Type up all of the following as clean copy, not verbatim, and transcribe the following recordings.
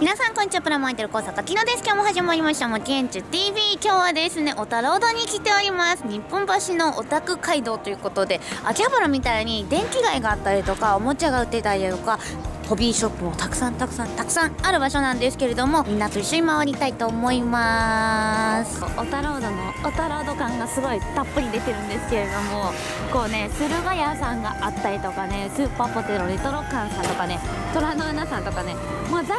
皆さんこんにちは、プラモアイドル工作家きのです。今日も始まりました「もきえんちゅ TV」。今日はですね、おたろう堂に来ております。日本橋のオタク街道ということで、秋葉原みたいに電気街があったりとか、おもちゃが売ってたりとか、ホビーショップもたくさんある場所なんですけれども、みんなと一緒に回りたいと思います。おたろう堂のおたろう堂感がすごいたっぷり出てるんですけれども、こうね、駿河屋さんがあったりとかね、スーパーポテトレトロ館さんとかね、虎の穴さんとかね、もうザ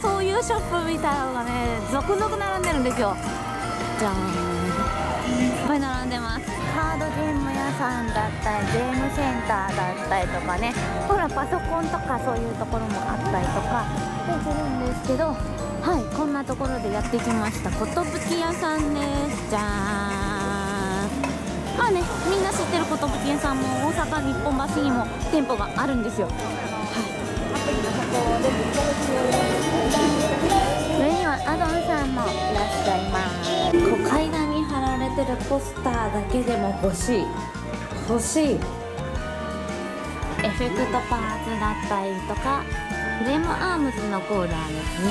そういうショップみたいなのがね、続々並んでるんですよ。じゃーん、いっぱい並んでます。カードゲーム屋さんだったり、ゲームセンターだったりとかね、ほらパソコンとかそういうところもあったりとかするんですけど、はい、こんなところでやってきました。ことぶき屋さんです。じゃーん、まあね、みんな知ってることぶき屋さんも大阪日本橋にも店舗があるんですよ。上にはアドンさんもいらっしゃいます。こう階段に貼られてるポスターだけでも欲しい。エフェクトパーツだったりとか、フレームアームズのコーラーですね。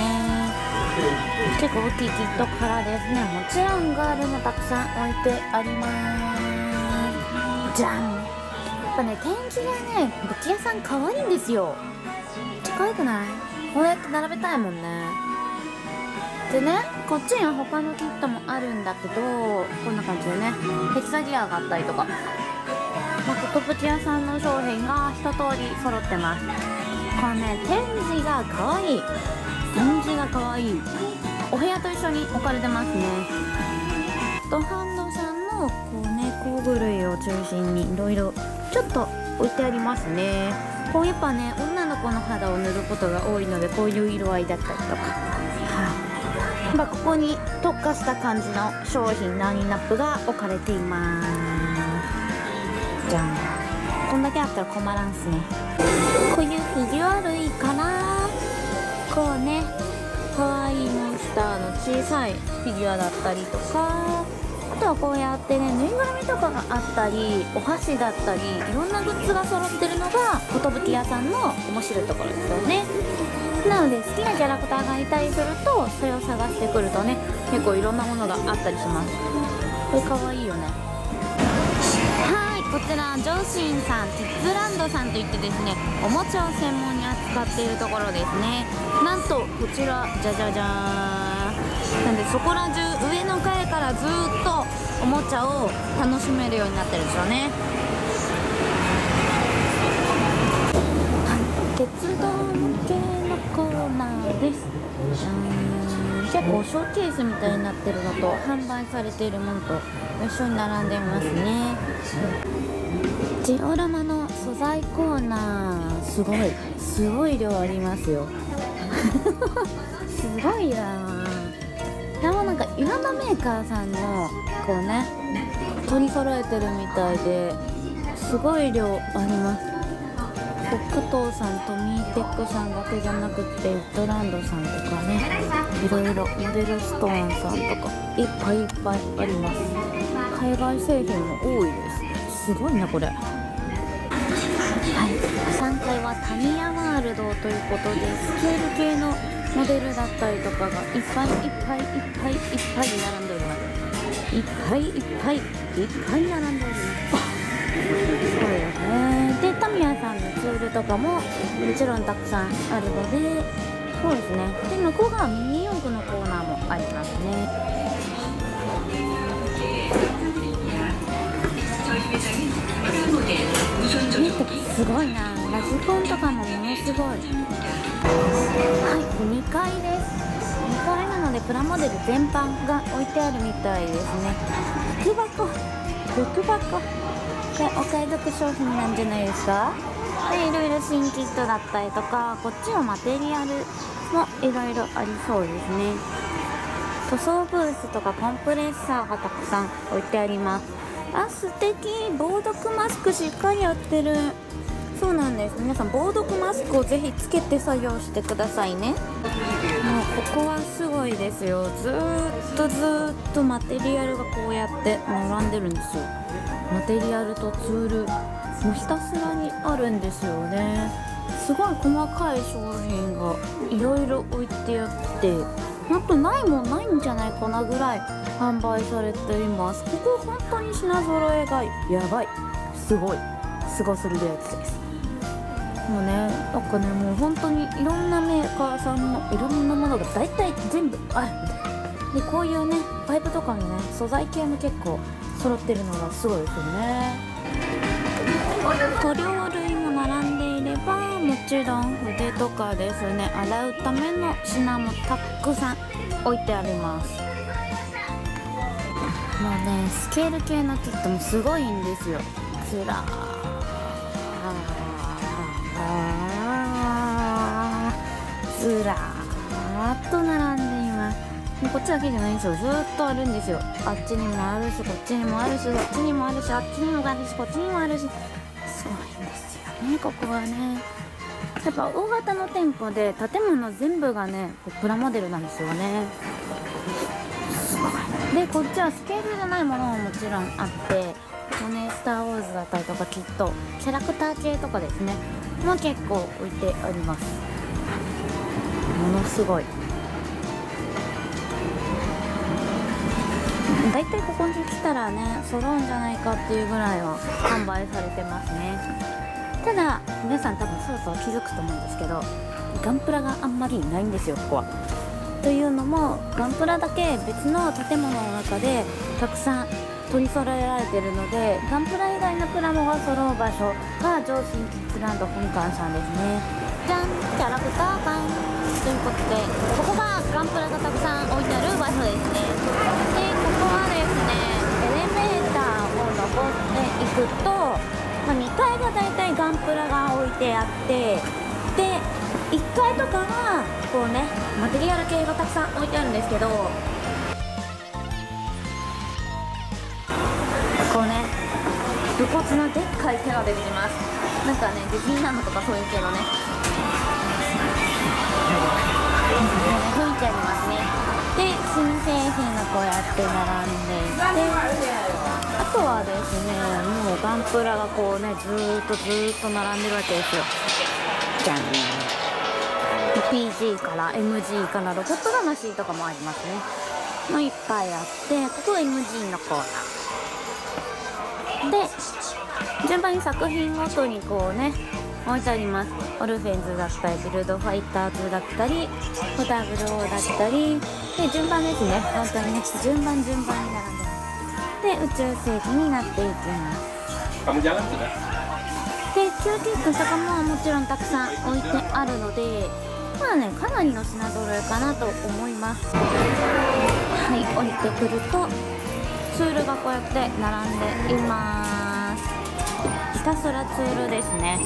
結構大きいキットからですね。もちろんガールもたくさん置いてあります。じゃん。やっぱね、展示がね、武器屋さん可愛いんですよ。可愛くない？こうやって並べたいもんね。でね、こっちには他のキットもあるんだけど、こんな感じでね、ヘキサギアがあったりとか、ことぶき屋さんの商品が一通り揃ってます。これね、展示が可愛い。お部屋と一緒に置かれてますね。ドハンドさんのこうね、工具類を中心にいろいろちょっと置いてありますね。こうやっぱね、女の子の肌を塗ることが多いので、こういう色合いだったりとか、はい、ここに特化した感じの商品ラインナップが置かれています。じゃん。こんだけあったら困らんすね。こういうフィギュア類から、こうね、可愛いモンスターの小さいフィギュアだったりとか、あとはこうやってね、ぬいぐるみとかがあったり、お箸だったり、いろんなグッズが揃ってるのがことぶき屋さんの面白いところですよね。なので、好きなキャラクターがいたりすると、それを探してくるとね、結構いろんなものがあったりします。これかわいいよね。はい、こちらジョーシンさん、ティッツランドさんといってですね、おもちゃを専門に扱っているところですね。なんとこちら、じゃじゃじゃーん、なんでそこら中、上の階からずーっとおもちゃを楽しめるようになってるんですよね。鉄道系のコーナーです。結構ショーケースみたいになってるのと、販売されているものと一緒に並んでますね。ジオラマの素材コーナー、すごい量ありますよ。すごいな。でもなんかいろんなメーカーさんのこうね、取り揃えてるみたいで、すごい量あります。北東さんとミーテックさんだけじゃなくて、ウッドランドさんとかね、いろいろモデルストーンさんとかいっぱいあります。海外製品も多いです。すごいな、これ。はい、3階はタミヤワールドということで、スケール系のモデルだったりとかがいっぱい並んでおります。いっぱい並んでおります。そうよね。で、タミヤさんのツールとかももちろんたくさんあるので、そうですね。で、向こうがミニ四駆のコーナーもありますね。すごいな。ラジコンとかもものすごい。はい、2階です。2階なのでプラモデル全般が置いてあるみたいですね。福箱、これお買い得商品なんじゃないですか。で、いろいろ新キットだったりとか、こっちはマテリアルもいろいろありそうですね。塗装ブースとかコンプレッサーがたくさん置いてあります。あ、素敵。防毒マスクしっかりやってる。そうなんです。皆さん、防毒マスクをぜひつけて作業してくださいね。もうここはすごいですよ。ずーっとマテリアルがこうやって並んでるんですよ。マテリアルとツールもひたすらにあるんですよね。すごい細かい商品がいろいろ置いてあって、ほんとないもんないんじゃないかなぐらい販売されています。ここ本当に品揃えがやばい、すごいすごすぎるやつです。もうね、なんかね、もう本当にいろんなメーカーさんのいろんなものが大体全部ある。でこういうねパイプとかのね素材系も結構揃ってるのがすごいですよね。塗料類も並んでいれば、もちろん筆とかですね、洗うための品もたくさん置いてあります。もうねスケール系のキットもすごいんですよ。ずらーずらーっと並んでいます。もうこっちだけじゃないんですよ、ずーっとあるんですよ。あっちにもあるし、こっちにもあるし、あっちにもあるし、あっちにもあるし、こっちにもあるし、すごいんですよね、ここはね。やっぱ大型の店舗で建物全部がねプラモデルなんですよね。すごい。でこっちはスケールじゃないものももちろんあって、ここねスター・ウォーズだったりとか、きっとキャラクター系とかですねもう結構置いてあります。ものすごい。だいたいここに来たらね揃うんじゃないかっていうぐらいは販売されてますね。ただ皆さん多分そろそろ気づくと思うんですけど、ガンプラがあんまりないんですよ、ここは。というのもガンプラだけ別の建物の中でたくさん取り揃えられているので、ガンプラ以外のプラモが揃う場所が上信キッズランド本館さんですね。じゃん、キャラクター館ということで、ここがガンプラがたくさん置いてある場所ですね。でここはですね、エレベーターを登っていくと、まあ、2階がだいたいガンプラが置いてあって、で1階とかはこうねマテリアル系がたくさん置いてあるんですけど、こうね、武骨なでっかい手が出てきます。なんかね、ディズニーランドとかそういう系のね、吹いてありますね。で、新製品がこうやって並んでいて、あとはですね、もうガンプラがこうね、ずーっと並んでるわけですよ。じゃん。PG から MG からロボット魂とかもありますね。もういっぱいあって、ここ MG のコーナー。で順番に作品ごとにこうね置いてあります。オルフェンズだったり、ビルドファイターズだったり、ポタグローだったりで、順番ですね、本当にね順番に並んでます。で宇宙世紀になっていきます。でキューティックとかももちろんたくさん置いてあるので、まあねかなりの品揃えかなと思います。はい、降りてくるとツールがこうやって並んでいます。ひたすらツールですね。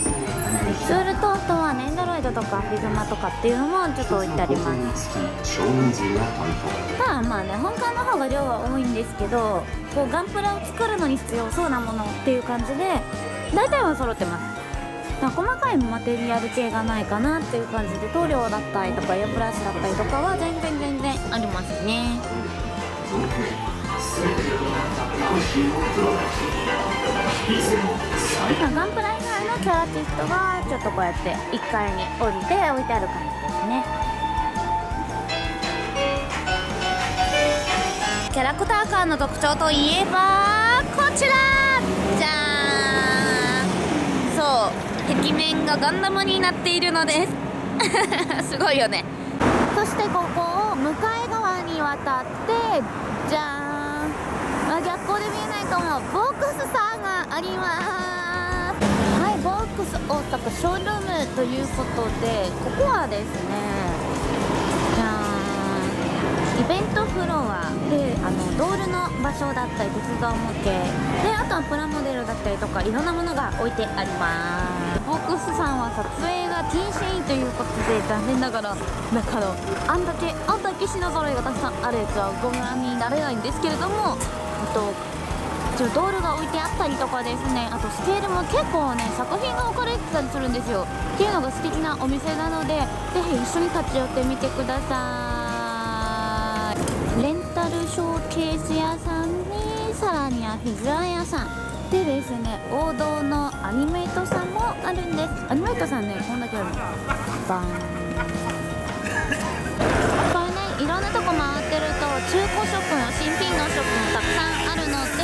ツールとあとはネンドロイドとかフィグマとかっていうのもちょっと置いてあります。まあまあね、本館の方が量は多いんですけど、こうガンプラを作るのに必要そうなものっていう感じで大体は揃ってます。細かいマテリアル系がないかなっていう感じで、塗料だったりとかエアブラシだったりとかは全然ありますね。ガンプラ以外のキャラティストがちょっとこうやって1階に降りて置いてある感じですね。キャラクター館の特徴といえばこちら、じゃーん。そう、壁面がガンダムになっているのです。すごいよね。そしてここを向かい側に渡って、じゃーん、あ、逆光で見えないかも、ボックスさんがあります。はい、ボックス大阪ショールームということで、ここはですね、じゃーん、イベントフロアでドールの場所だったり、鉄道模型で、あとはプラモデルだったりとかいろんなものが置いてあります。ボックスさんは撮影が禁止ということで、残念ながら中のあんだけ品揃えがたくさんあるやつはご覧になれないんですけれども、あとドールが置いてあったりとかですね、あとスケールも結構ね作品が置かれてたりするんですよ。っていうのが素敵なお店なので、ぜひ一緒に立ち寄ってみてください。レンタルショーケース屋さんに、さらにはフィギュア屋さん、でですね、王道のアニメイトさんもあるんです。アニメイトさんね、こんだけあるの。バーン。これね、いろんなとこ回ってると中古ショップも新品のショップもたくさんあるので、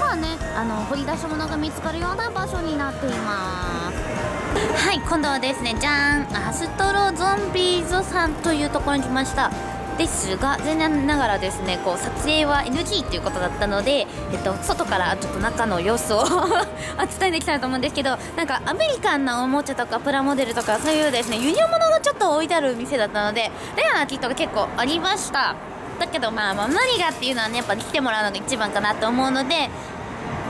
まあね、掘り出し物が見つかるような場所になっています。はい、今度はですね、じゃーん、アストロゾンビーズさんというところに来ました。ですが、残念ながらですね、こう撮影は NG ということだったので、外からちょっと中の様子を伝えていきたいと思うんですけど、なんかアメリカンなおもちゃとかプラモデルとか、そういうですね、輸入物がちょっと置いてある店だったので、レアなキットが結構ありました。だけどまあ何がっていうのはね、やっぱ来てもらうのが一番かなと思うので、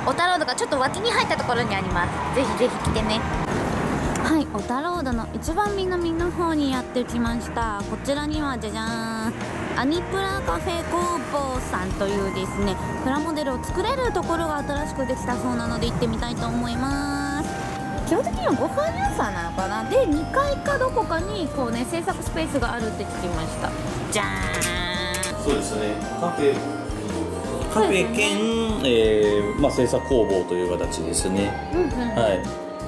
オタロードがちょっと脇に入ったところにあります。ぜひぜひ来てね。はい、オタロードの一番南の方にやってきました。こちらにはじゃじゃーん、アニプラカフェ工房さんというですね、プラモデルを作れるところが新しくできたそうなので、行ってみたいと思います。基本的には5階の朝なのかな、で2階かどこかにこうね、制作スペースがあるって聞きました。じゃーん、そうですね、カフェ兼、制作工房という形ですね。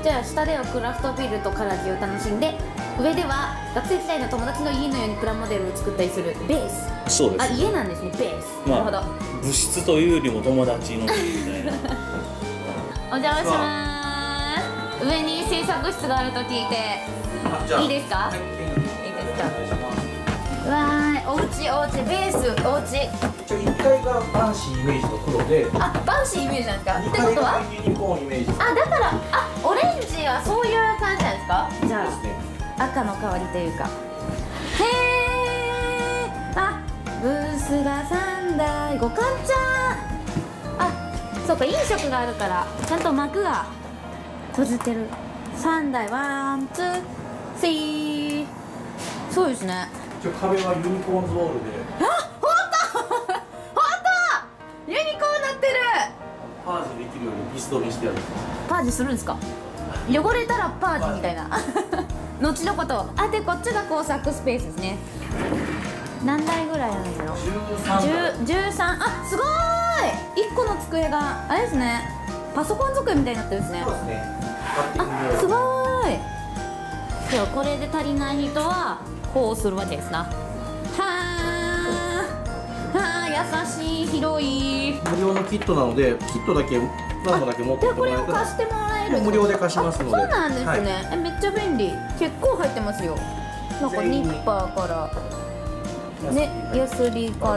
じゃあ下ではクラフトビールとカラキを楽しんで、上では学生時代の友達の家のようにプラモデルを作ったりするベース。そうです、ね、あ、家なんですね、ベース、なるほど。物質というよりも友達のみたいなお邪魔しまーす。上に制作室があると聞いていいですか、うわー、おうちおうち、ベースおうち。1階がバンシーイメージの黒で、あ、バンシーイメージなんですか。ってことはユニコーンイメージ。あ、だからオレンジはそういう感じなんですか。じゃあ赤の代わりというか。へー、あ、ブースが3台、五冠ちゃん、あ、そうか、飲食があるからちゃんと幕が閉じてる。3台、ワンツースリー、そうですね。壁はユニコーンズボールで、あ、ほんとほんとユニコーンなってる。パージできるようにピストルにしてある。パージするんですか、汚れたらパージみたいな後のこと。あ、でこっちが工作スペースですね。何台ぐらいなんですよ。13。あ、すごーい、1個の机があれですね、パソコン机みたいになってるんですね。そうですね、あ、すごーい。じゃあこれで足りない人はこうするわけですな。はあ、はあ、優しい、広い。無料のキットなので、キットだけ、何個だけ持ってもらえたら、これを貸してもらえる。無料で貸しますので。そうなんですね、はい、めっちゃ便利、結構入ってますよ。なんかニッパーから、ね、ヤスリから、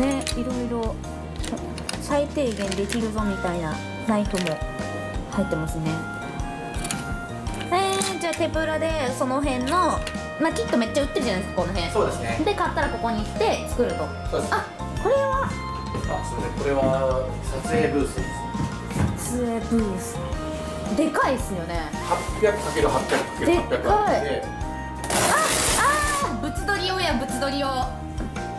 ね、いろいろ。最低限できるぞみたいな、ナイフも入ってますね。じゃあ手ぶらで、その辺の。まあキットめっちゃ売ってるじゃないですか、この辺。そうですね。で買ったらここに行って作ると。そうです。あ、これは。あ、そうね。これは撮影ブースです。撮影ブース。でかいですよね。800×800×800。でかい。あ、あ、物撮り用や、物撮り用。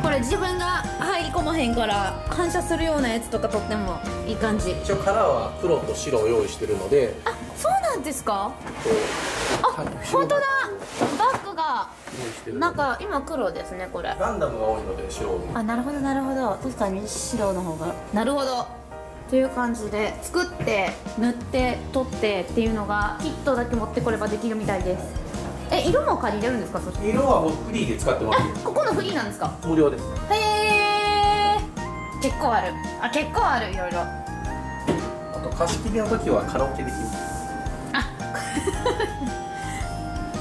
これ自分が入り込まへんから反射するようなやつとかとってもいい感じ。一応カラーは黒と白を用意してるので。あ、そうなんですか。あ、本当だ。バッグがなんか今黒ですね、これ。ガンダムが多いので白を。あ、なるほどなるほど、確かに白の方が。なるほど。という感じで作って塗って取ってっていうのがキットだけ持ってこればできるみたいです。え、色も借りれるんですか。そっち色はもうフリーで使ってもらって。ここのフリーなんですか。無料です。へえ、結構ある。あ、結構ある、いろいろ。あと貸し切りの時はカラオケできる。あ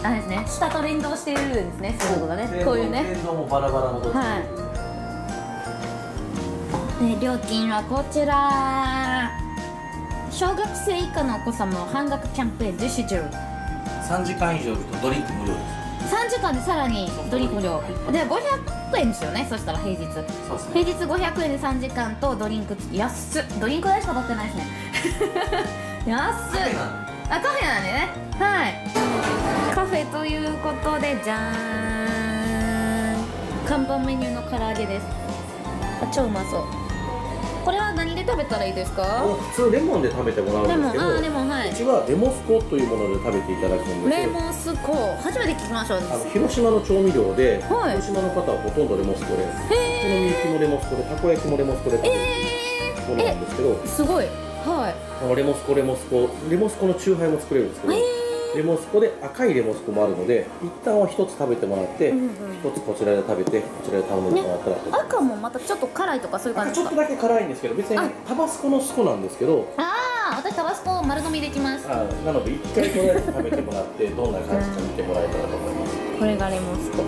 あれですね、下と連動しているんですね、そういうことがね、こういうね。連動もバラバラのこと。はい。で、料金はこちら。小学生以下のお子様半額キャンペーン実施中。3時間以上とドリンク無料です。3時間でさらにドリンク無料。で、500円ですよね、そしたら平日。そうですね、平日500円で3時間とドリンク付き。安っ、ドリンク代しか取ってないですね。安っ。あ、カフェなんでね。はい。カフェということで、じゃーん、看板メニューの唐揚げです。あ、超うまそう。これは何で食べたらいいですか。普通レモンで食べてもらうんですけど、うちはレモスコというもので食べていただくんですけど、レモスコ初めて聞きました。広島の調味料で、はい、広島の方はほとんどレモスコで、お好み焼きもレモスコで、たこ焼きもレモスコで食べてるものなんですけど、すごい。はい、レモスコのチューハイも作れるんですけど、レモスコで赤いレモスコもあるので、一旦は1つ食べてもらって、1つこちらで食べて、こちらで頼んでもらったらと思います。赤もまたちょっと辛いとかそういう感じですか？ちょっとだけ辛いんですけど、別にタバスコのスコなんですけど。ああ、私タバスコ丸飲みできます。なので、1回これ食べてもらって、どんな感じか見てもらえたらと思います。これがレモスコ。は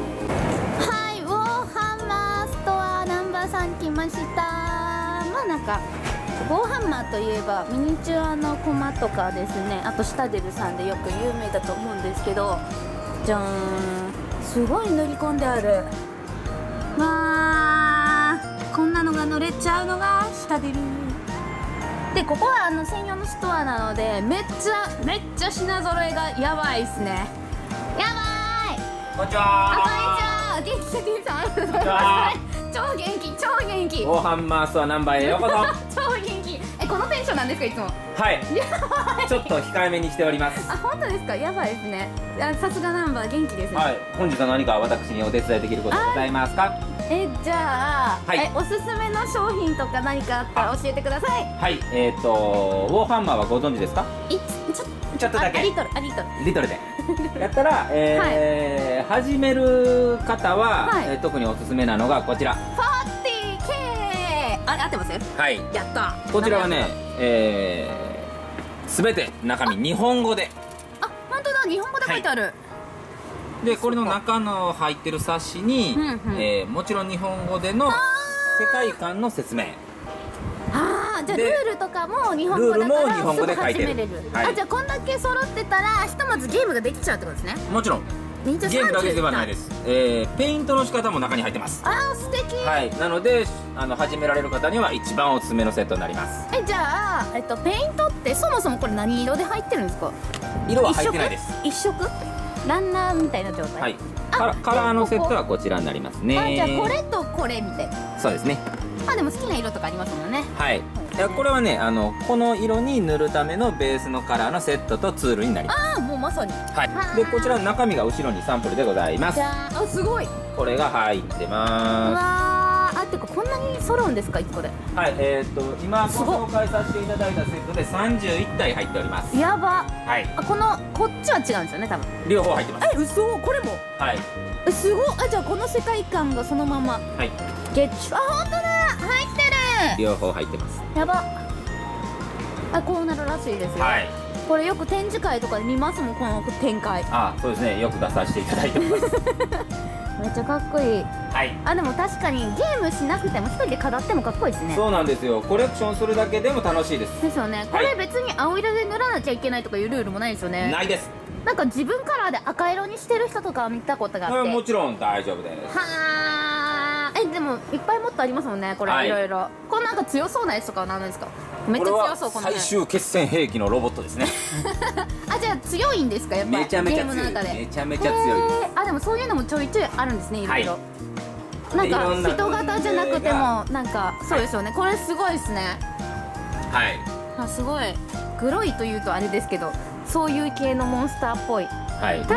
い、ウォーハンマーストアナンバー3来ました。まあなんかウォーハンマーといえばミニチュアのコマとかですね、あとシタデルさんでよく有名だと思うんですけど、じゃーん、すごい塗り込んである。わー、こんなのが乗れちゃうのがシタデルで、ここは専用のストアなので、めっちゃ品揃えがやばいですね。やばーい。こんにちは。あ、こんにちは。元気さん。こんにちは。超元気、超元気。ウォーハンマーストアナンバーへようこそ。超元気。このテンションなんですか、いつも。はい。ちょっと控えめにしております。あ、本当ですか。やばいですね。さすがナンバー、元気ですね。はい。本日は何か私にお手伝いできることございますか。じゃあ、おすすめの商品とか何かあったら教えてください。はい。ウォーハンマーはご存知ですか。ちょっとだけ。リトルで。やったら、始める方は特におすすめなのがこちら 40K。 あれ合ってますよ。はい、やった。こちらはね、全て中身日本語で、あ、本当だ、日本語で書いてある。でこれの中の入ってる冊子にもちろん日本語での世界観の説明。あ、じゃあルールとかも日本語だからすぐ始めれる。あ、じゃあこんだけ揃ってたらひとまずゲームができちゃうってことですね。もちろんゲームだけではないです。ペイントの仕方も中に入ってます。ああ、素敵。はい、なので始められる方には一番おすすめのセットになります。じゃあペイントってそもそもこれ何色で入ってるんですか？色は入ってないです。一色？ランナーみたいな状態。はい、カラーのセットはこちらになりますね。あ、じゃあこれとこれみたいな。そうですね。まあでも好きな色とかありますもんね。はい。これはね、この色に塗るためのベースのカラーのセットとツールになります。ああ、もうまさに。はい。でこちらの中身が後ろにサンプルでございます。あ、すごい。これが入ってます。わあ、てかこんなに揃うんですか、1個で。はい。今ご紹介させていただいたセットで31体入っております。やば。はい。あ、こっちは違うんですよね、多分。両方入ってます。え、嘘、これも。はい。すごい。あ、じゃあこの世界観がそのまま。はい。ゲッチュ。あ、本当だ。入ってる。両方入ってます。やば。あ、こうなるらしいですよ。はい、これよく展示会とかで見ますもん、この展開。あ、そうですね、よく出させていただいてます。めっちゃかっこいい。はい。あ、でも確かにゲームしなくても一人で飾ってもかっこいいですね。そうなんですよ。コレクションするだけでも楽しいです。ですよね。これ別に青色で塗らなきゃいけないとかいうルールもないですよね。ないです。なんか自分カラーで赤色にしてる人とか見たことがあって。もちろん大丈夫です。はあ、でもいっぱいもっとありますもんね、これ。いろいろ。これなんか強そうなやつとかは何ですか？めっちゃ強そう。この最終決戦兵器のロボットですね。あ、じゃあ強いんですか、やっぱりゲームの中で。めちゃめちゃ強いです。あ、でもそういうのもちょいちょいあるんですね、いろいろ。なんか人型じゃなくてもなんかそうですよね。これすごいですね。はい、すごい。グロいというとあれですけど、そういう系のモンスターっぽい。はい、キ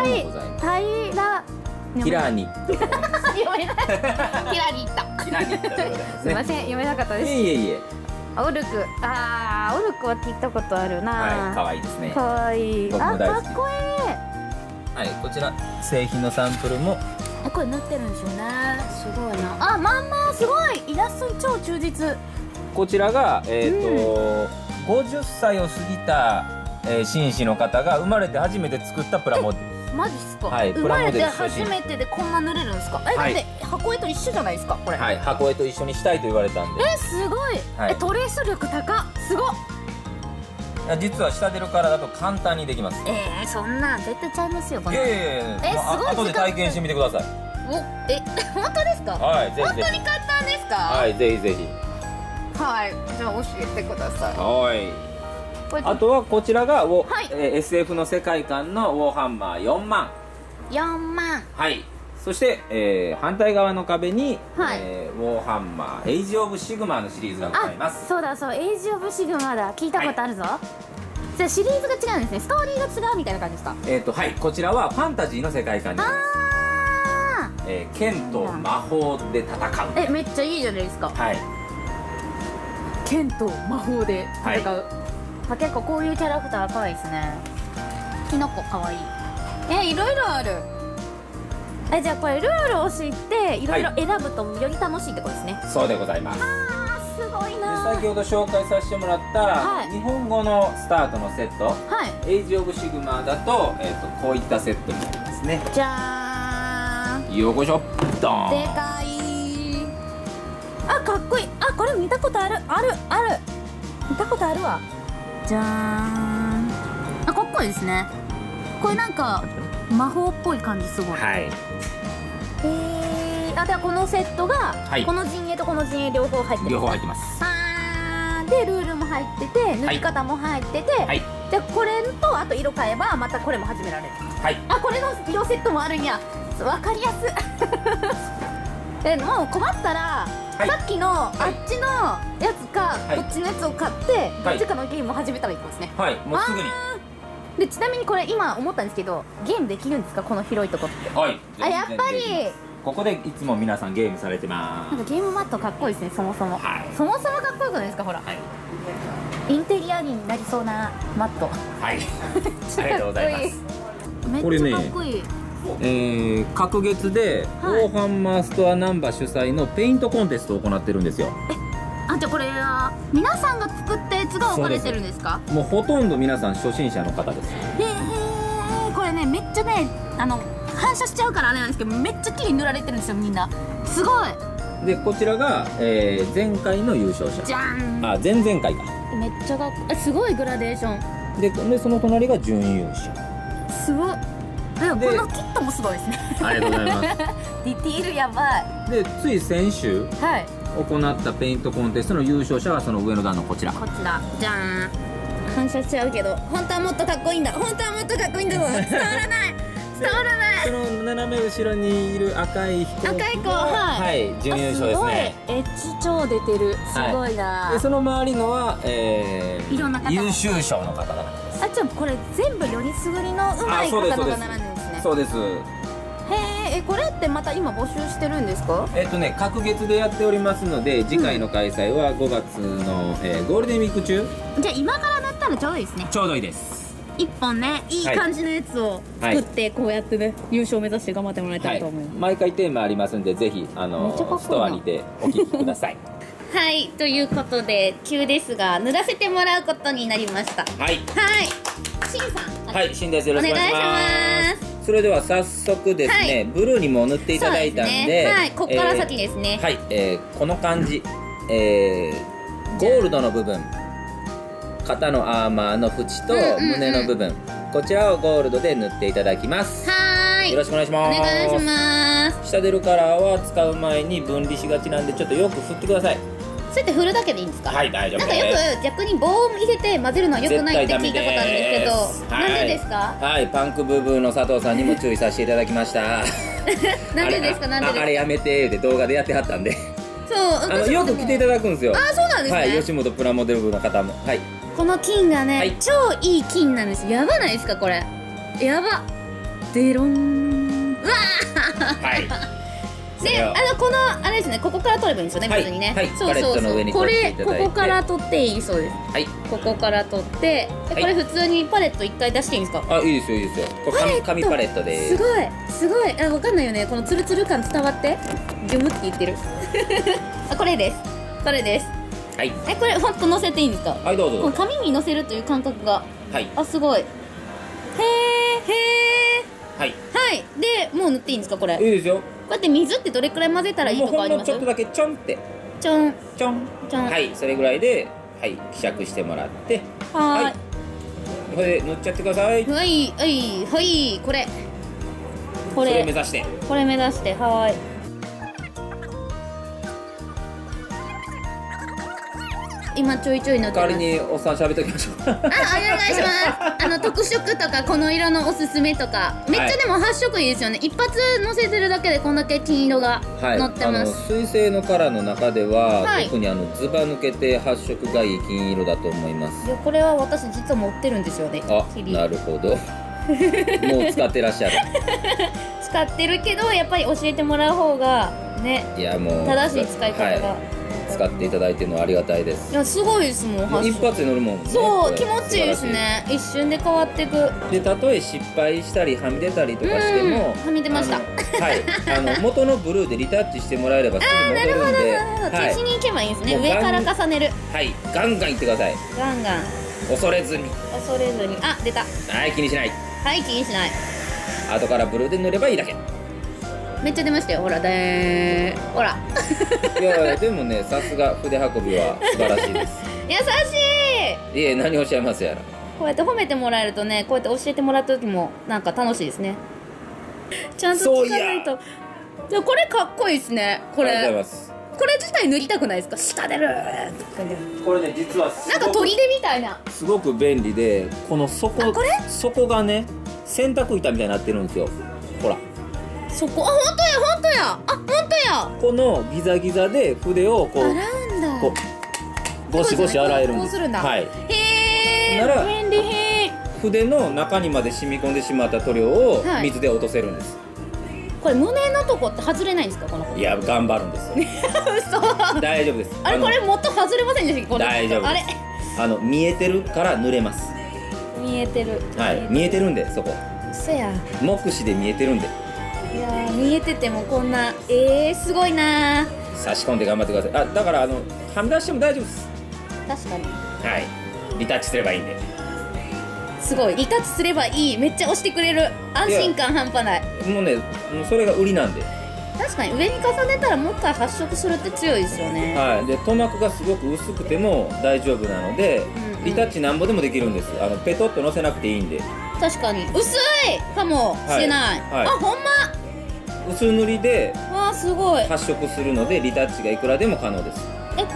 ラーニット。読めない。キラーニット。キラーニットでございますね。すみません、読めなかったです。いえいえ。オルク。ああ、オルクは聞いたことあるな。はい、可愛いですね。可愛い。あ、かっこいい。はい、こちら製品のサンプルも。あ、これなってるんでしょうね。すごいな。あ、まんま、すごい。イラストに超忠実。こちらが50歳を過ぎた紳士の方が生まれて初めて作ったプラモデル。マジっすか。生まれて初めてでこんな塗れるんですか。だって箱絵と一緒じゃないですか、これ。はい、箱絵と一緒にしたいと言われたんで。すごい。トレース力高っ。すごっ。実は下出るからだと簡単にできます。そんな絶対ちゃいますよ、これ。すごい。後で体験してみてください。お、本当ですか。はい、ぜひ。本当に簡単ですか。はい、ぜひぜひ。はい、じゃあ教えてください。はい。あとはこちらがSF の世界観のウォーハンマー4万。4万。はい。そして、反対側の壁に、はい、ウォーハンマーエイジ・オブ・シグマのシリーズがございます。そうだそう、エイジ・オブ・シグマだ、聞いたことあるぞ。じゃあシリーズが違うんですね。ストーリーが違うみたいな感じですか。はい、こちらはファンタジーの世界観です。剣と魔法で戦う。めっちゃいいじゃないですか。はい、剣と魔法で戦う。あ、結構こういうキャラクター可愛いですね。キノコ可愛い。いろいろある。じゃあこれルールを知っていろいろ選ぶとより楽しいってことですね。はい、そうでございます。ああ、すごいな。先ほど紹介させてもらった、はい、日本語のスタートのセット、はい、エイジ・オブ・シグマだと、こういったセットになりますね。じゃーん、よこしょ、ドーン、でかい。あ、かっこいい。あ、これ見たことある、ある、ある、見たことあるわ。じゃーん、あ、かっこいいですね。これなんか魔法っぽい感じ、すごい。はい、あ、ではこのセットがこの陣営とこの陣営両方入ってます。両方入ってます。あー、でルールも入ってて塗り方も入ってて、はい、でこれとあと色変えばまたこれも始められる。はい、あ、これの色セットもあるんや。わかりやすでもう困ったら、はい、さっきのあっちのやつか、はい、こっちのやつを買ってどっちかのゲームを始めたらいいですね。はい、もうすぐに。でちなみにこれ今思ったんですけど、ゲームできるんですか、この広いとこって。はい、あ、やっぱりここでいつも皆さんゲームされてます。なんかゲームマットかっこいいですね、そもそも、はい、そもそもかっこよくないですか、ほら、はい、インテリアになりそうなマット。はいありがとうございます。めっちゃかっこいい。隔月でウォーハンマーストアナンバー主催のペイントコンテストを行ってるんですよ。あ、じゃあこれは皆さんが作ったやつが置かれてるんですか。もうほとんど皆さん初心者の方です。これね、めっちゃね、反射しちゃうからあれなんですけど、めっちゃ綺麗に塗られてるんですよ、みんな。すごい。でこちらが、前回の優勝者。じゃん。あ、前々回か。めっちゃがすごいグラデーションでその隣が準優勝。すごい。でもこのキットもすごいですね。ありがとうございますディティールやばい。でつい先週、はい、行ったペイントコンテストの優勝者はその上の段のこちら。こちら、じゃん。反射しちゃうけど本当はもっとかっこいいんだ。本当はもっとかっこいいんだぞ。伝わらない、伝わらない。その斜め後ろにいる赤い人、赤い子、はい、準優勝ですね。すごい、エッジ超出てる。すごいな。でその周りのは、優秀賞の方々です。あ、じゃあこれ全部よりすぐりのうまい方々が並んでるんですね。そうです。へえ、これってまた今募集してるんですか。隔月でやっておりますので、次回の開催は5月の、ゴールデンウィーク中。じゃあ今からだったらちょうどいいですね。ちょうどいいです。1本ね、いい感じのやつを作って、はい、こうやってね、優勝目指して頑張ってもらいたいと思います、はい、毎回テーマありますんで、ぜひストアにてお聞きくださいはい、ということで急ですが塗らせてもらうことになりました。はい、はい、しんさん、はい、しんです。よろしくお願いします。それでは早速ですね、はい、ブルーにも塗っていただいたんで、ね、はい、ここから先ですね、はい、この感じ、ゴールドの部分、肩のアーマーの縁と胸の部分、こちらをゴールドで塗っていただきます。はい、よろしくお願いします。お願いします。下出るカラーは使う前に分離しがちなんで、ちょっとよく振ってください。そうやって振るだけでいいんですか。はい、大丈夫です。なんかよく逆に棒を入れて混ぜるのは良くないって聞いたことあるんですけど、なんでですか。はい、パンクブーブーの佐藤さんにも注意させていただきましたなんでですか、なんでですか。あれやめてって動画でやってはったんで、そう、よく来ていただくんですよ。あ、そうなんですね。はい、吉本プラモデル部の方も、はい、この金がね、超いい金なんです。やばないですか、これ。やば、デロン、うわー。で、このあれですね、ここから取ればいいんですよね、別にね。そうそうそう、これここから取っていいそうです。はい、ここから取って、これ普通にパレット一回出していいんですか。あ、いいですよ、いいですよ。これ紙パレットです。すごい、すごい。あ、分かんないよね、このツルツル感伝わって、ギュムって言ってるあ、これです、これです。はい、これ本当乗せていいんですか。はい、どうぞ。この紙に乗せるという感覚が、あ、すごい。へー、へー、はい、はい、で、もう塗っていいんですか、これ。いいですよ。こうやって水ってどれくらい混ぜたらいいとかあります？もうほんのちょっとだけ、ちょんって、ちょん、ちょん、ちょん。はい、それぐらいで、はい、希釈してもらって。はい。これで塗っちゃってください。はい、はい、はい、これ。これ。それ目指して。これ目指して、はい。今ちょいちょい塗ってます。代わりにおっさん喋っときましょう。あ、お願いします。特色とかこの色のおすすめとか、めっちゃでも発色いいですよね。一発のせてるだけでこんだけ金色がのってます。水性のカラーの中では、特にずば抜けて発色がいい金色だと思います。これは私実は持ってるんですよね。あ、なるほど。もう使ってらっしゃる。使ってるけどやっぱり教えてもらう方がね、正しい使い方が。使っていただいてるのはありがたいです。いやすごいですもん、一発で乗るもんね。そう気持ちいいですね。一瞬で変わっていく。でたとえ失敗したりはみ出たりとかしても、はみ出ました、はい元のブルーでリタッチしてもらえればすぐ戻るんで。ああなるほどなるほど、消しに行けばいいんですね。上から重ねる。はい、ガンガンいってください。ガンガン恐れずに恐れずに。あ出た。はい気にしない、はい気にしない。後からブルーで塗ればいいだけ。めっちゃ出ましたよ、ほらでー、ほらいやいやでもね、さすが筆運びは素晴らしいです。優しい。いえ何をおっしゃいますやら。こうやって褒めてもらえるとね、こうやって教えてもらった時もなんか楽しいですね。ちゃんと聞かないと。いやこれかっこいいですね。これありがとうございます。これ自体塗りたくないですか。下出るー。これね実はなんか砦みたいなすごく便利で、この底、これ底がね洗濯板みたいになってるんですよ。ほらそこ、あ本当や本当や、あ本当や。このギザギザで筆をこう洗うんだ。こうゴシゴシ洗えるんです。はい。へえ。便利へ。筆の中にまで染み込んでしまった塗料を水で落とせるんです。これ胸のとこって外れないんですかこの子。いや頑張るんですよ。嘘。大丈夫です。あれこれもっと外れませんでしたっけ。大丈夫です。あれ見えてるから濡れます。見えてる。はい見えてるんでそこ。そや。目視で見えてるんで。いやー見えててもこんな、すごいな。差し込んで頑張ってください。あだからはみ出しても大丈夫です。確かに、はいリタッチすればいいんで。すごいリタッチすればいい。めっちゃ押してくれる。安心感半端ない。もうねもうそれが売りなんで。確かに上に重ねたらもう一回発色するって強いですよね。はいで塗膜がすごく薄くても大丈夫なので、うん、うん、リタッチなんぼでもできるんです。ペトッとのせなくていいんで。確かに薄いかもしれない、はいはい、あほんま薄塗りで発色するのでリタッチがいくらでも可能です。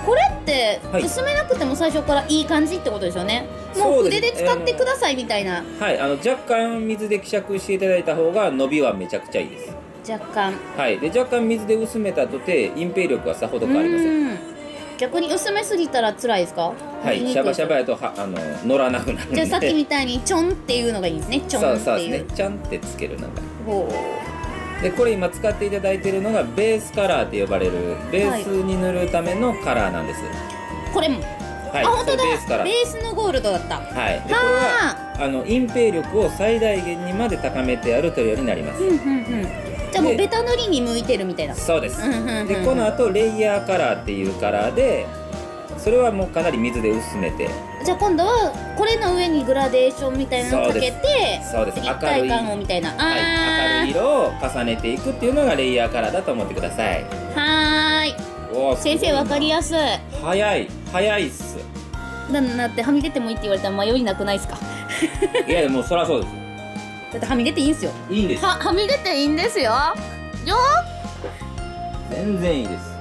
これって薄めなくても最初からいい感じってことですよね。もう筆で使ってくださいみたいな。はい若干水で希釈していただいた方が伸びはめちゃくちゃいいです。若干はいで若干水で薄めたとて隠蔽力はさほど変わりません。逆に薄めすぎたら辛いですか。はいシャバシャバやと乗らなくなるんで。じゃあさっきみたいにチョンっていうのがいいんですね。チョンっていうチョンってつける。なんかほうでこれ今使っていただいているのがベースカラーって呼ばれるベースに塗るためのカラーなんです。はい、これも、はい、あ本当だベースのゴールドだった。はい。これは隠蔽力を最大限にまで高めてやるというようになります。じゃあもうベタ塗りに向いてるみたいな。そうです。でこの後レイヤーカラーっていうカラーでそれはもうかなり水で薄めて。じゃあ今度はこれの上にグラデーションみたいなのをかけて立体感をみたいな。明るい色を重ねていくっていうのがレイヤーカラーだと思ってください。はーい先生わかりやすい。早い早いっす。だってはみ出てもいいって言われたら迷いなくないですか。いやもうそりゃそうです。だってはみ出ていいんですよ。いいんです。はみ出ていいんですよよ。全然いいです。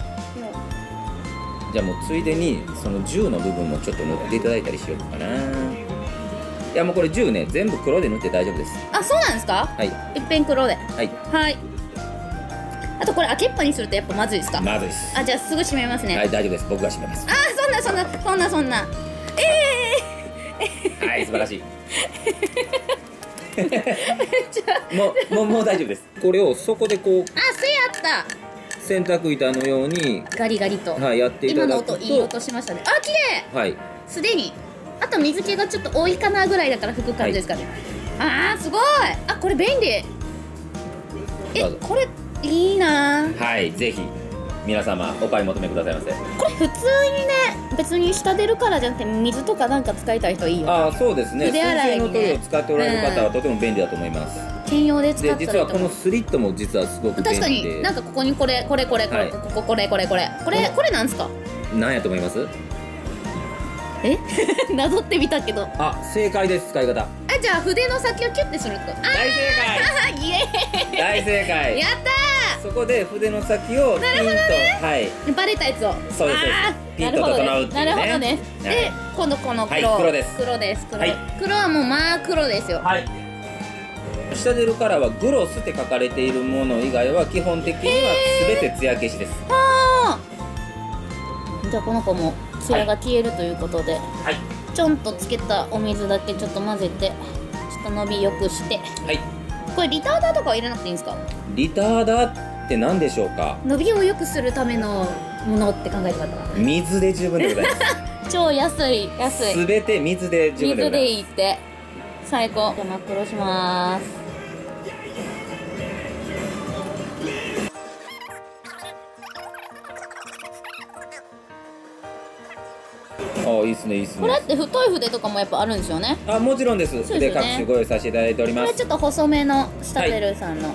じゃあもうついでにその銃の部分もちょっと塗っていただいたりしようかな。いやもうこれ銃ね全部黒で塗って大丈夫です。あそうなんですか。はいいっぺん黒で。はいはい。あとこれ開けっぱにするとやっぱまずいですか。まずいです。あじゃあすぐ閉めますね。はい大丈夫です。僕が閉めます。あそんなそんなそんなそんなはい素晴らしいもう大丈夫です。これをそこでこうあせやった洗濯板のようにガリガリと、はい、やっていただくと。今の音いい音しましたね。あ綺麗。はいすでにあと水気がちょっと多いかなぐらいだから拭く感じですかね、はい、あーすごい。あこれ便利。これいいな。はいぜひ皆様お買い求めくださいませ。これ普通にね別に下出るからじゃなくて水とかなんか使いたい人はいいよ。あそうですね。水性の塗料を使っておられる方はとても便利だと思います。兼用で使ったりとか。実はこのスリットも実はすごく便利で。確かになんかここにこれこれこれこれこここれこれこれこれこれなんですか。なんやと思います。えなぞってみたけど。あ正解です。使い方。あじゃあ筆の先をキュッてすると。大正解。イエーイ大正解やったー。そこで筆の先をピンとはいバレたやつをそうですピンと整うっていうね。なるほどね。で今度この黒黒です黒です黒はもうまあ黒ですよ。はい下出るカラーはグロスって書かれているもの以外は基本的には全て艶消しです。あじゃあこの子もツヤが消えるということで、はい、ちょんとつけたお水だけちょっと混ぜてちょっと伸びよくして、はい、これリターダーとかは入れなくていいんですか。リターダーって何でしょうか。伸びを良くするためのものって考えてもらったら水で十分でございます超安いすべて水で十分でございます。水でいいって最高。じゃあ真っ黒します。ああ、いいですね、いいですね。これって太い筆とかもやっぱあるんですよね。あ、もちろんです。で、各種ご用意させていただいております。これちょっと細めのシタデルさんのや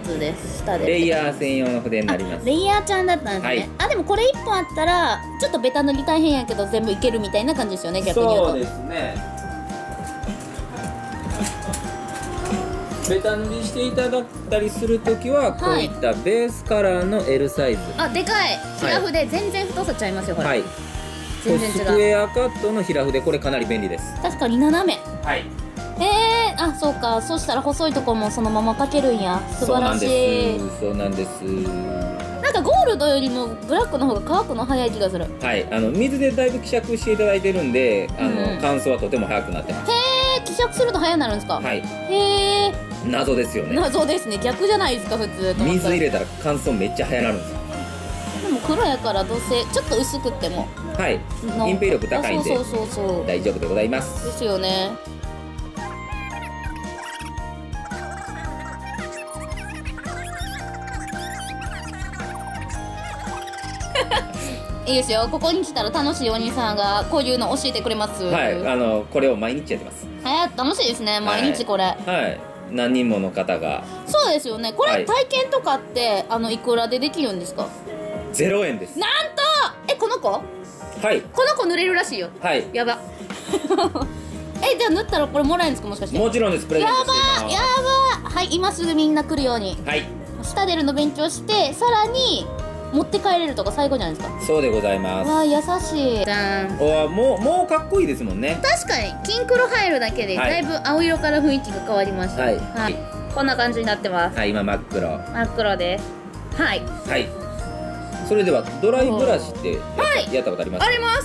つです。シタデル。レイヤー専用の筆になります。レイヤーちゃんだったんですね。あ、でもこれ一本あったらちょっとベタ塗り大変やけど全部いけるみたいな感じですよね。逆に言うと。そうですね。ベタ塗りしていただいたりするときはこういったベースカラーの L サイズ。あ、でかい。平筆全然太さちゃいますよこれ。はい。スクエアカットの平筆、これかなり便利です。確かに斜め、はい、あ、そうか、そうしたら細いとこもそのまま描けるんや。素晴らしい。そうなんです、そうなんです。なんかゴールドよりもブラックの方が乾くの早い気がする。はい、水でだいぶ希釈していただいてるんで、乾燥はとても早くなってます。へえ、希釈すると早くなるんですか。はい。へえ、謎ですよね。謎ですね。逆じゃないですか普通。水入れたら乾燥めっちゃ早くなるんですよ。でも黒やからどうせちょっと薄くっても、はい、隠蔽力高いんで大丈夫でございます。ですよね。いいですよ。ここに来たら楽しいお兄さんがこういうの教えてくれます。はい、これを毎日やってます。楽しいですね。毎日これ。はい。はい、何人もの方が。そうですよね。これ体験とかって、はい、いくらでできるんですか。0円です。なんと、え、この子。はい。この子塗れるらしいよ。はい。やば。え、じゃあ塗ったらこれもらえるんですか、もしかして。もちろんです。プレゼントしています。やば。はい、今すぐみんな来るように。はい。シタデルの勉強して、さらに。持って帰れるとか最高じゃないですか。そうでございます。わあ、優しい。じゃん。わあ、もうかっこいいですもんね。確かに金黒入るだけでだいぶ青色から雰囲気が変わりました。はい。はい。こんな感じになってます。はい、今真っ黒。真っ黒です。はい。はい。それではドライブラシってやったことありますか。ありま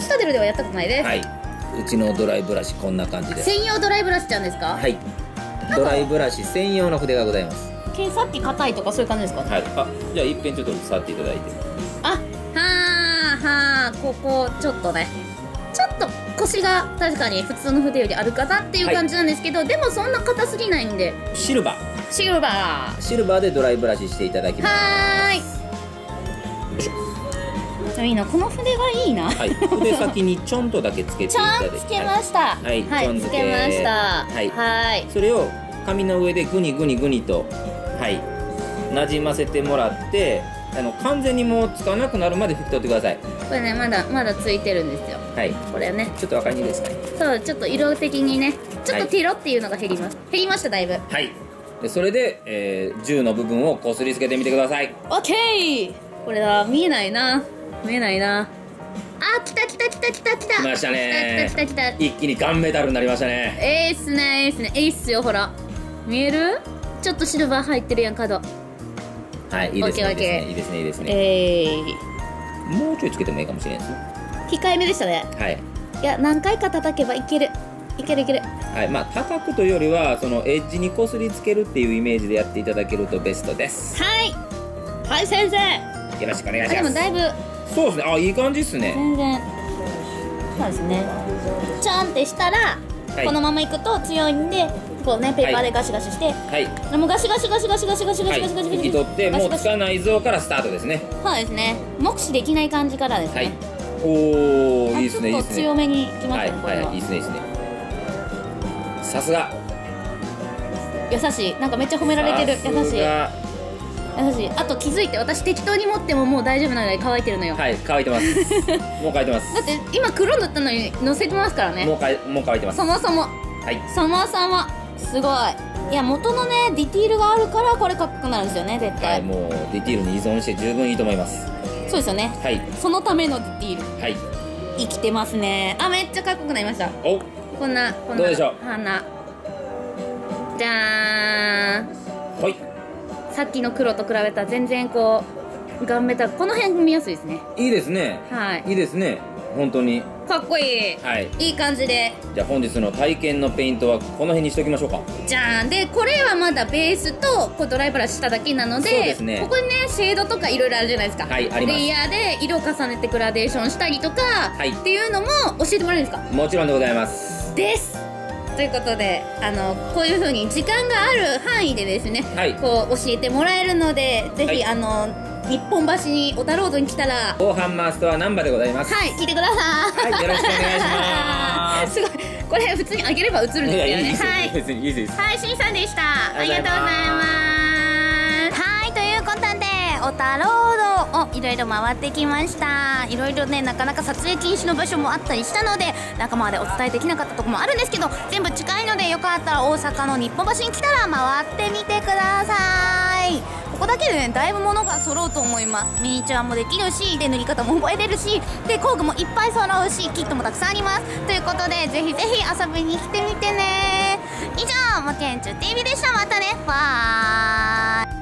す。シタデルではやったことないです。はい。うちのドライブラシこんな感じです。専用ドライブラシちゃんですか。はい。ドライブラシ専用の筆がございます。毛先硬いとかそういう感じですかね。はい。あ、じゃあ一遍ちょっと触っていただいて。あ、はあ、はあ、ここちょっとね、ちょっと腰が確かに普通の筆よりあるかなっていう感じなんですけど、はい、でもそんな硬すぎないんで。シルバーでドライブラシしていただきます。はーい。いいな、この筆がいいな。はい。筆先にちょんとだけつけていただいて。ちょんつけました。はい。はい。つけました。はい。はい。それを紙の上でグニグニグニと。はい、なじませてもらって、完全にもう使わなくなるまで拭き取ってください。これね、まだついてるんですよ。はい、これねちょっと分かりにくいですかね。そう、ちょっと色的にね、ちょっとテロっていうのが減ります、はい、減りましただいぶ。はい。でそれで、10の部分をこすりつけてみてください。オッケー。これだ、見えないな。あ、来た。来ましたね。来た。一気に銀メダルになりましたね。いいっすね。いいっすよ。ほら見える、ちょっとシルバー入ってるやん、角。はい、いいですね。もうちょいつけてもいいかもしれないですね。控えめでしたね。はい。いや、何回か叩けばいける。はい、まあ叩くというよりはそのエッジにこすりつけるっていうイメージでやっていただけるとベストです。はい。はい、先生。よろしくお願いします。でもだいぶ。そうですね。あ、いい感じですね。全然。そうですね。ちゃんってしたら、はい、このままいくと強いんで。こうね、ペーパーでガシガシして、でもガシガシ拭き取って、もうつかないぞからスタートですね。そうですね。目視できない感じからですね。おお、いいですね。ちょっと強めにきましたね。はい、いいですね。さすが。優しい。なんかめっちゃ褒められてる。優しい。あと気づいて、私適当に持ってももう大丈夫なぐらい乾いてるのよ。はい、乾いてます。もう乾いてます。だって今黒塗ったのにのせてますからね。もう乾いてます。そもそも。すごい。いや、元のねディティールがあるからこれかっこよくなるんですよね、絶対。はい、もうディティールに依存して十分いいと思います。そうですよね。はい、そのためのディティール。はい、生きてますね。あ、めっちゃかっこよくなりました。お、こんなどうでしょう。花じゃーん。はい、さっきの黒と比べたら全然こう顔面たこの辺見やすいですね。いいですね。はい、いいですね。本当にかっこいい、はい、いい感じで。じゃあ本日の体験のペイントはこの辺にしときましょうか。じゃあでこれはまだベースとこうドライブラシしただけなの で、ね、ここにねシェードとかいろいろあるじゃないですか。はいあります。レイヤーで色を重ねてグラデーションしたりとか、はい、っていうのも教えてもらえるんですか。もちろんでございますですということで、こういう風に時間がある範囲でですね、はい、こう教えてもらえるので、ぜひ、はい、日本橋に小田ロードに来たら後半マーストは難波でございます。はい、聞いてください。はい、よろしくお願いします。すごい、これ普通に上げれば映るんですよね。いやいいですよ、はい、別にいいです。はい、しんさんでした。ありがとうございます。はい、ということで小田ロードをいろいろ回ってきました。いろいろね、なかなか撮影禁止の場所もあったりしたので仲間でお伝えできなかったとこもあるんですけど、全部近いのでよかったら大阪の日本橋に来たら回ってみてください。ここだけでね、だいぶ物が揃うと思います。ミニチュアもできるし、で塗り方も覚えれるし、で工具もいっぱい揃うし、キットもたくさんあります。ということでぜひぜひ遊びに来てみてね。以上、もけんちゅ TV でした。またね、バーイ。